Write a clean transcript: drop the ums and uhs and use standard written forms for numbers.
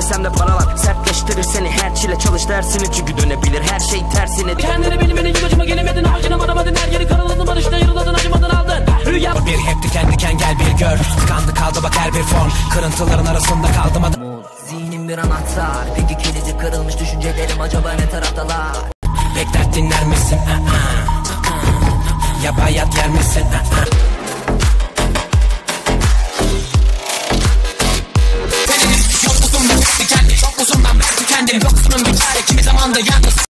desem de paralar sertleştirir seni. Her çile çalış dersini çünkü dönebilir her şey tersine. Kendini benim benim acıma gelemedin, ağacına varamadın. Her yeri karaladın, barışta yarıladın, acımadan aldın. Rüya bir hep diken diken, gel bir gör. Tıkandı kaldı bak her bir form, kırıntıların arasında kaldım adım. Zihnim bir anahtar, peki kilidi kırılmış düşüncelerim acaba ne taraftalar? Pek dert dinler misin? Ya bayat yer misin?